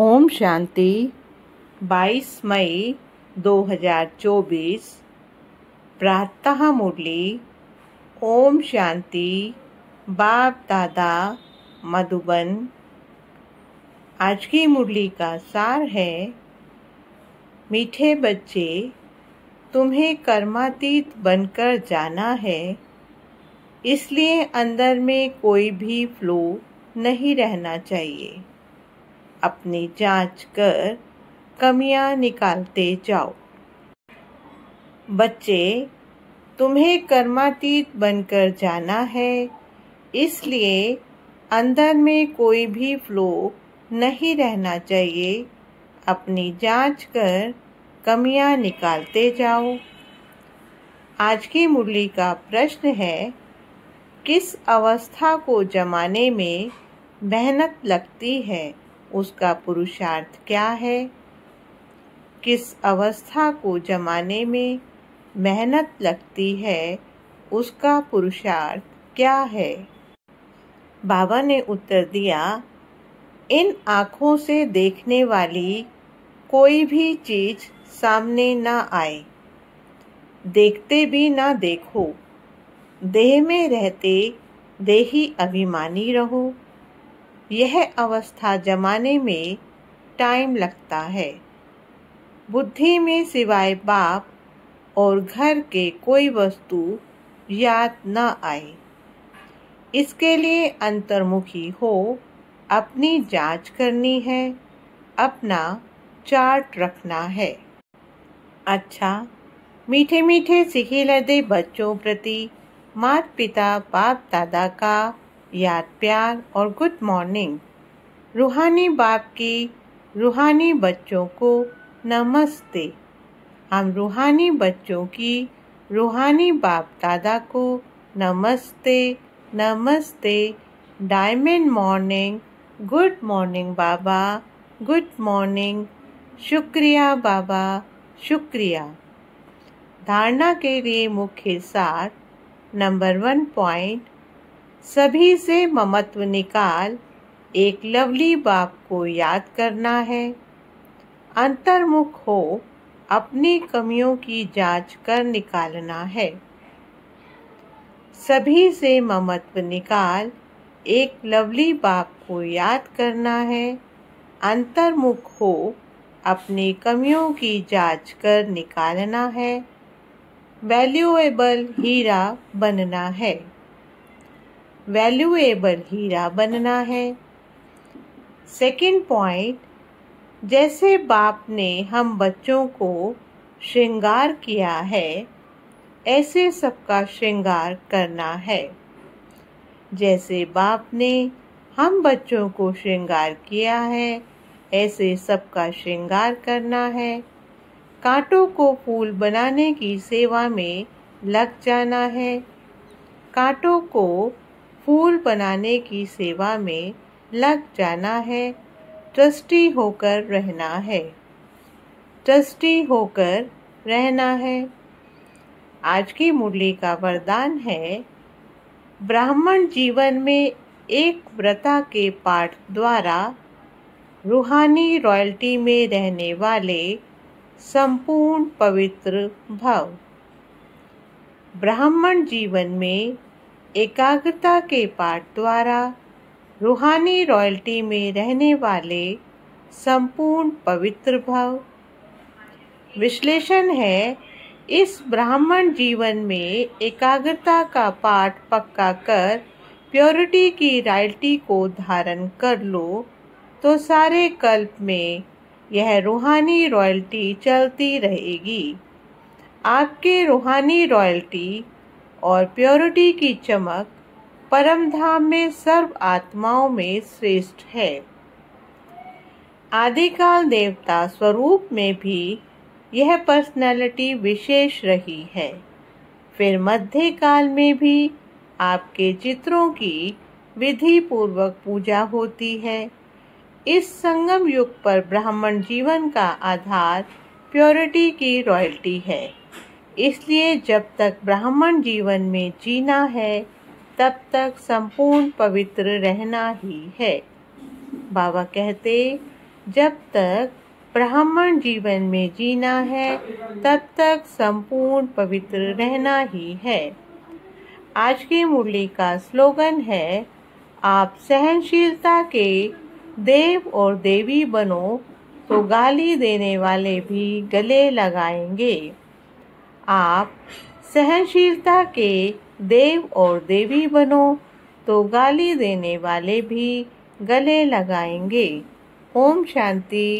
ओम शांति। 22 मई 2024 प्रातः मुरली। ओम शांति। बाप दादा मधुबन। आज की मुरली का सार है, मीठे बच्चे तुम्हें कर्मातीत बनकर जाना है, इसलिए अंदर में कोई भी फ्लो नहीं रहना चाहिए। अपनी जांच कर कमियां निकालते जाओ। बच्चे तुम्हें कर्मातीत बनकर जाना है, इसलिए अंदर में कोई भी फ्लो नहीं रहना चाहिए। अपनी जांच कर कमियां निकालते जाओ। आज की मुरली का प्रश्न है, किस अवस्था को जमाने में मेहनत लगती है, उसका पुरुषार्थ क्या है? किस अवस्था को जमाने में मेहनत लगती है, उसका पुरुषार्थ क्या है? बाबा ने उत्तर दिया, इन आँखों से देखने वाली कोई भी चीज़ सामने ना आए, देखते भी ना देखो, देह में रहते देही अभिमानी रहो। यह अवस्था जमाने में टाइम लगता है। बुद्धि में सिवाय बाप और घर के कोई वस्तु याद न आए, इसके लिए अंतर्मुखी हो अपनी जांच करनी है, अपना चार्ट रखना है। अच्छा, मीठे मीठे सीखी लदे बच्चों प्रति माता पिता बाप दादा का याद प्यार और गुड मॉर्निंग। रूहानी बाप की रूहानी बच्चों को नमस्ते। हम रूहानी बच्चों की रूहानी बाप दादा को नमस्ते नमस्ते। डायमंड मॉर्निंग, गुड मॉर्निंग बाबा, गुड मॉर्निंग, शुक्रिया बाबा, शुक्रिया। धारणा के लिए मुख्य सार नंबर 1 पॉइंट, सभी से ममत्व निकाल एक लवली बाप को याद करना है। अंतर्मुख हो अपनी कमियों की जांच कर निकालना है। सभी से ममत्व निकाल एक लवली बाप को याद करना है। अंतर्मुख हो अपनी कमियों की जांच कर निकालना है। वैल्यूएबल हीरा बनना है, वैल्यूएबल हीरा बनना है। 2 पॉइंट, जैसे बाप ने हम बच्चों को श्रृंगार किया है, ऐसे सबका श्रृंगार करना है। जैसे बाप ने हम बच्चों को श्रृंगार किया है, ऐसे सबका श्रृंगार करना है। कांटों को फूल बनाने की सेवा में लग जाना है, कांटों को फूल बनाने की सेवा में लग जाना है। ट्रस्टी होकर रहना है, ट्रस्टी होकर रहना है। आज की मुरली का वरदान है, ब्राह्मण जीवन में एक व्रता के पाठ द्वारा रूहानी रॉयल्टी में रहने वाले संपूर्ण पवित्र भाव। ब्राह्मण जीवन में एकाग्रता के पाठ द्वारा रूहानी रॉयल्टी में रहने वाले संपूर्ण पवित्र भाव। विश्लेषण है, इस ब्राह्मण जीवन में एकाग्रता का पाठ पक्का कर प्योरिटी की रॉयल्टी को धारण कर लो, तो सारे कल्प में यह रूहानी रॉयल्टी चलती रहेगी। आपके रूहानी रॉयल्टी और प्योरिटी की चमक परमधाम में सर्व आत्माओं में श्रेष्ठ है। आदिकाल देवता स्वरूप में भी यह पर्सनैलिटी विशेष रही है, फिर मध्य काल में भी आपके चित्रों की विधि पूर्वक पूजा होती है। इस संगम युग पर ब्राह्मण जीवन का आधार प्योरिटी की रॉयल्टी है, इसलिए जब तक ब्राह्मण जीवन में जीना है, तब तक संपूर्ण पवित्र रहना ही है। बाबा कहते, जब तक ब्राह्मण जीवन में जीना है तब तक संपूर्ण पवित्र रहना ही है। आज की मुरली का स्लोगन है, आप सहनशीलता के देव और देवी बनो तो गाली देने वाले भी गले लगाएंगे। आप सहनशीलता के देव और देवी बनो तो गाली देने वाले भी गले लगाएंगे। ओम शांति।